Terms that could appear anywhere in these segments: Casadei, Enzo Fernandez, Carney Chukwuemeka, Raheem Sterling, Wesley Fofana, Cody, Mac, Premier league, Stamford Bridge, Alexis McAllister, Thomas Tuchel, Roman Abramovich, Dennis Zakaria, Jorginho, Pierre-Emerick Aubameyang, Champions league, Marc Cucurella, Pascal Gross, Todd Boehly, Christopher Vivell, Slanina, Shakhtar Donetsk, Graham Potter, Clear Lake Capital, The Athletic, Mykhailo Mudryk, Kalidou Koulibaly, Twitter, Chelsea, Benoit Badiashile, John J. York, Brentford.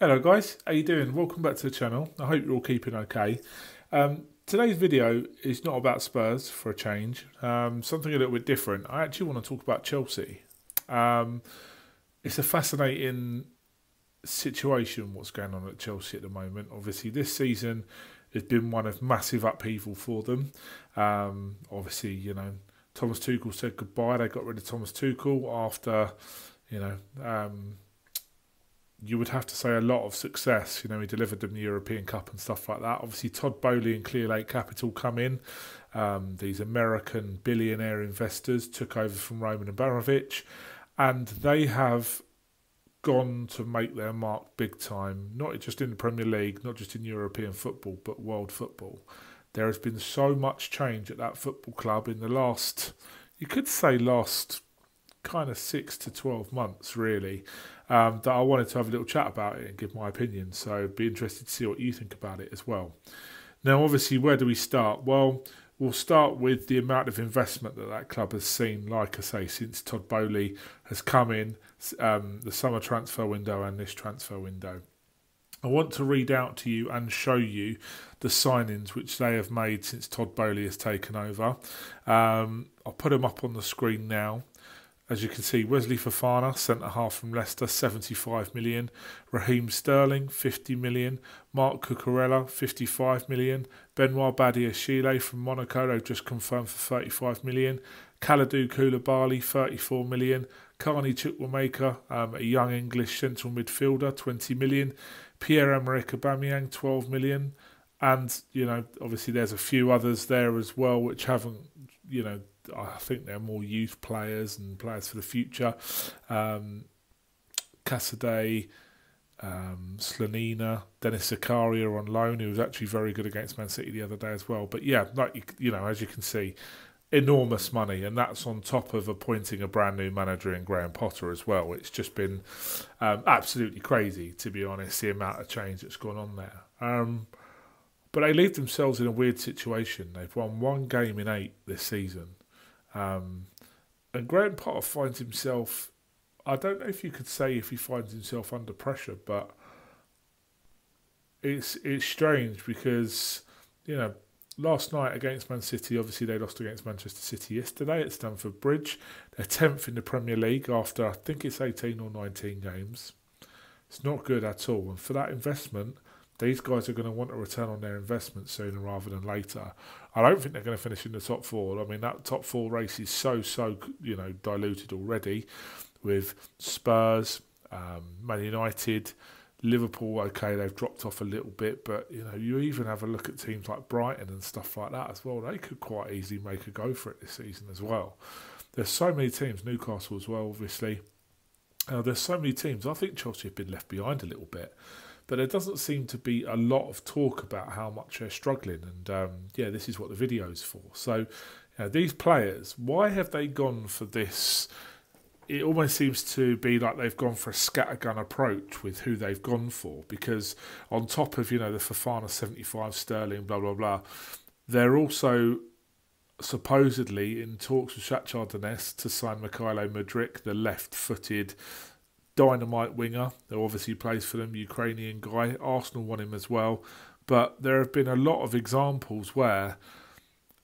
Hello guys, how you doing? Welcome back to the channel. I hope you're all keeping okay. Today's video is not about Spurs for a change, something a little bit different. I actually want to talk about Chelsea. It's a fascinating situation what's going on at Chelsea at the moment. Obviously this season has been one of massive upheaval for them. Obviously, you know, Thomas Tuchel said goodbye. They got rid of Thomas Tuchel after, you know, you would have to say a lot of success. You know, he delivered them the European Cup and stuff like that. Obviously, Todd Boehly and Clear Lake Capital come in. These American billionaire investors took over from Roman Abramovich, and they have gone to make their mark big time, not just in the Premier League, not just in European football, but world football. There has been so much change at that football club in the last, you could say last kind of 6 to 12 months really, that I wanted to have a little chat about it and give my opinion. So be interested to see what you think about it as well. Now obviously, where do we start? Well, we'll start with the amount of investment that that club has seen, like I say, since Todd Boehly has come in, the summer transfer window and this transfer window. I want to read out to you and show you the signings which they have made since Todd Boehly has taken over. I'll put them up on the screen now. As you can see, Wesley Fofana, centre-half from Leicester, 75 million. Raheem Sterling, 50 million. Marc Cucurella, 55 million. Benoit Badiashile from Monaco, they've just confirmed for 35 million. Kalidou Koulibaly, 34 million. Carney Chukwuemeka, a young English central midfielder, 20 million. Pierre-Emerick Aubameyang, 12 million. And, you know, obviously there's a few others there as well which haven't, you know, I think they're more youth players and players for the future. Casadei, Slanina, Dennis Zakaria on loan, who was actually very good against Man City the other day as well. But yeah, like, you know, as you can see, enormous money, and that's on top of appointing a brand new manager in Graham Potter as well. It's just been absolutely crazy, to be honest, the amount of change that's gone on there. But they leave themselves in a weird situation. They've won 1 game in 8 this season. And Graham Potter finds himself, I don't know if you could say if he finds himself under pressure, but it's strange because, you know, last night against Man City, obviously they lost against Manchester City yesterday at Stamford Bridge. They're 10th in the Premier League after, I think it's 18 or 19 games. It's not good at all. And for that investment, these guys are going to want a return on their investment sooner rather than later. I don't think they're going to finish in the top 4. I mean, that top 4 race is so, you know, diluted already with Spurs, Man United, Liverpool. Okay, they've dropped off a little bit, but, you know, you even have a look at teams like Brighton and stuff like that as well. They could quite easily make a go for it this season as well. There's so many teams, Newcastle as well, obviously. There's so many teams. I think Chelsea have been left behind a little bit. But there doesn't seem to be a lot of talk about how much they're struggling. And, yeah, this is what the video's for. So, you know, these players, why have they gone for this? It almost seems to be like they've gone for a scattergun approach with who they've gone for. Because on top of, you know, the Fofana 75, Sterling, blah, blah, blah, they're also supposedly in talks with Shakhtar Donetsk to sign Mykhailo Mudryk, the left-footed dynamite winger who obviously plays for them, Ukrainian guy. Arsenal want him as well. But there have been a lot of examples where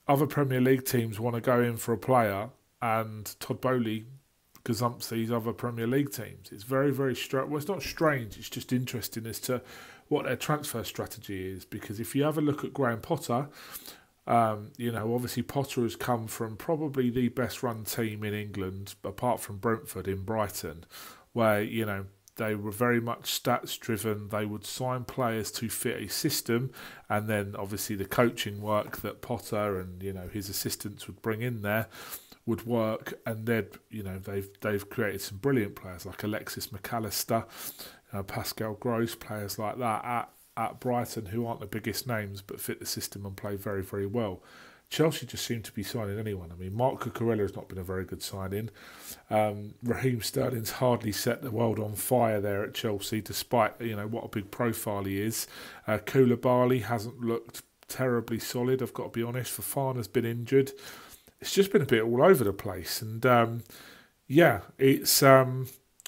other Premier League teams want to go in for a player and Todd Boehly gazumps these other Premier League teams. It's very, very strange. Well, it's not strange, it's just interesting as to what their transfer strategy is. Because if you have a look at Graham Potter, you know, obviously Potter has come from probably the best run team in England, apart from Brentford in Brighton, where, you know, they were very much stats driven. They would sign players to fit a system, and then obviously the coaching work that Potter and, you know, his assistants would bring in there would work, and then, you know, they've created some brilliant players like Alexis McAllister, Pascal Gross, players like that at Brighton who aren't the biggest names but fit the system and play very, very well. Chelsea just seem to be signing anyone. I mean, Marc Cucurella has not been a very good signing. Raheem Sterling's hardly set the world on fire there at Chelsea, despite, you know, what a big profile he is. Koulibaly hasn't looked terribly solid, I've got to be honest. Fofana's been injured. It's just been a bit all over the place. And, yeah, it's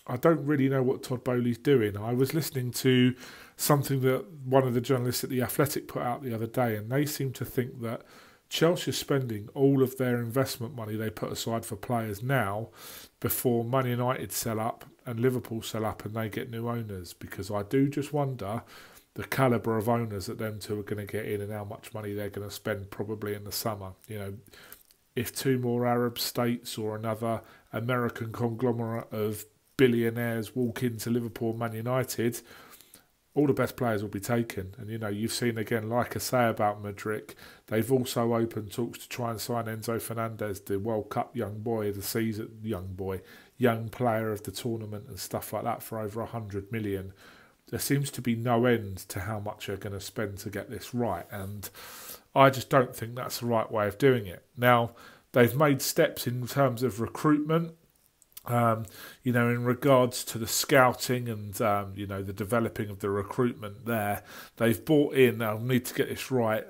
I don't really know what Todd Boehly's doing. I was listening to something that one of the journalists at The Athletic put out the other day, and they seem to think that Chelsea are spending all of their investment money they put aside for players now before Man United sell up and Liverpool sell up and they get new owners, because I do just wonder the calibre of owners that them two are going to get in and how much money they're going to spend probably in the summer. You know, if two more Arab states or another American conglomerate of billionaires walk into Liverpool and Man United, all the best players will be taken. And, you know, you've seen, again, like I say about Mudryk, they've also opened talks to try and sign Enzo Fernandez, the World Cup young boy, the season young boy, young player of the tournament and stuff like that, for over 100 million. There seems to be no end to how much you're going to spend to get this right. And I just don't think that's the right way of doing it. Now, they've made steps in terms of recruitment. You know, in regards to the scouting and, you know, the developing of the recruitment there, they've brought in, I'll need to get this right,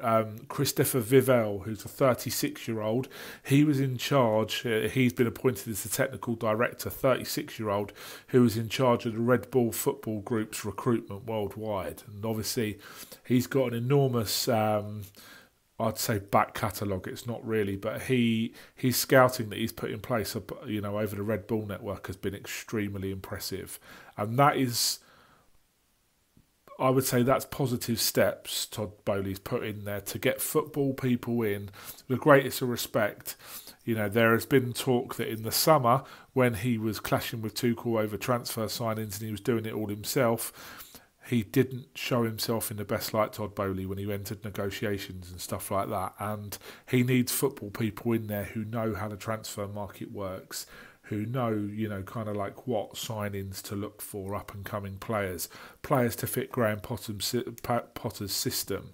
Christopher Vivell, who's a 36-year-old. He was in charge, he's been appointed as the technical director, 36-year-old, who was in charge of the Red Bull Football Group's recruitment worldwide. And obviously, he's got an enormous... I'd say back catalogue, it's not really, but his scouting that he's put in place, you know, over the Red Bull network has been extremely impressive. And that is, I would say that's positive steps Todd Boehly's put in there to get football people in the greatest of respect. You know, there has been talk that in the summer, when he was clashing with Tuchel over transfer signings and he was doing it all himself, he didn't show himself in the best light, Todd Boehly, when he entered negotiations and stuff like that. And he needs football people in there who know how the transfer market works, who know, you know, kind of like what signings to look for, up-and-coming players, players to fit Graham Potter's system.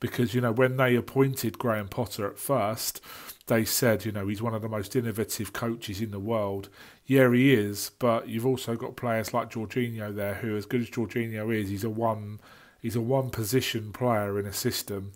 Because, you know, when they appointed Graham Potter at first, they said, you know, he's one of the most innovative coaches in the world. Yeah, he is, but you've also got players like Jorginho there, who, as good as Jorginho is, he's a one-position player in a system.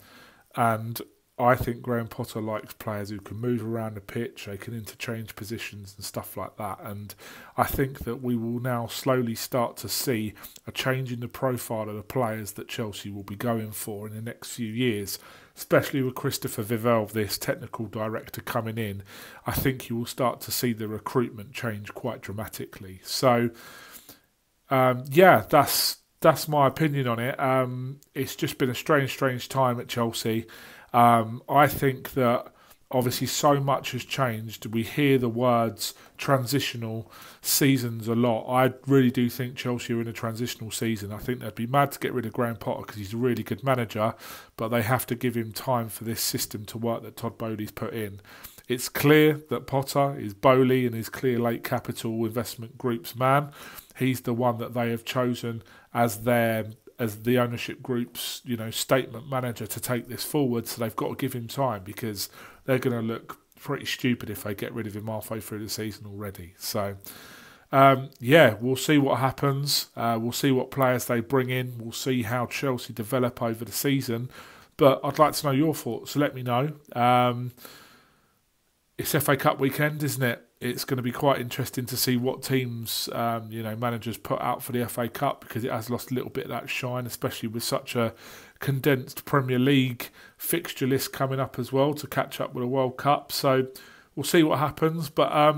And I think Graham Potter likes players who can move around the pitch, they can interchange positions and stuff like that. And I think that we will now slowly start to see a change in the profile of the players that Chelsea will be going for in the next few years, especially with Christopher Vivell, this technical director, coming in. I think you will start to see the recruitment change quite dramatically. So, yeah, that's my opinion on it. It's just been a strange time at Chelsea. I think that obviously so much has changed. We hear the words transitional seasons a lot. I really do think Chelsea are in a transitional season. I think they'd be mad to get rid of Graham Potter because he's a really good manager, but they have to give him time for this system to work that Todd Boehly's put in. It's clear that Potter is Boehly and his Clear Lake Capital Investment Group's man. He's the one that they have chosen as their... as the ownership group's, you know, statement manager to take this forward. So they've got to give him time, because they're going to look pretty stupid if they get rid of him halfway through the season already. So, yeah, we'll see what happens. We'll see what players they bring in. We'll see how Chelsea develop over the season. But I'd like to know your thoughts, so let me know. It's FA Cup weekend, isn't it? It's going to be quite interesting to see what teams, you know, managers put out for the FA Cup, because it has lost a little bit of that shine, especially with such a condensed Premier League fixture list coming up as well to catch up with the World Cup. So we'll see what happens. But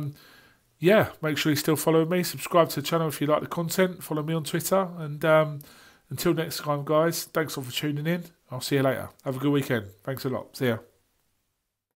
yeah, make sure you're still following me. Subscribe to the channel if you like the content. Follow me on Twitter. And until next time, guys, thanks all for tuning in. I'll see you later. Have a good weekend. Thanks a lot. See ya.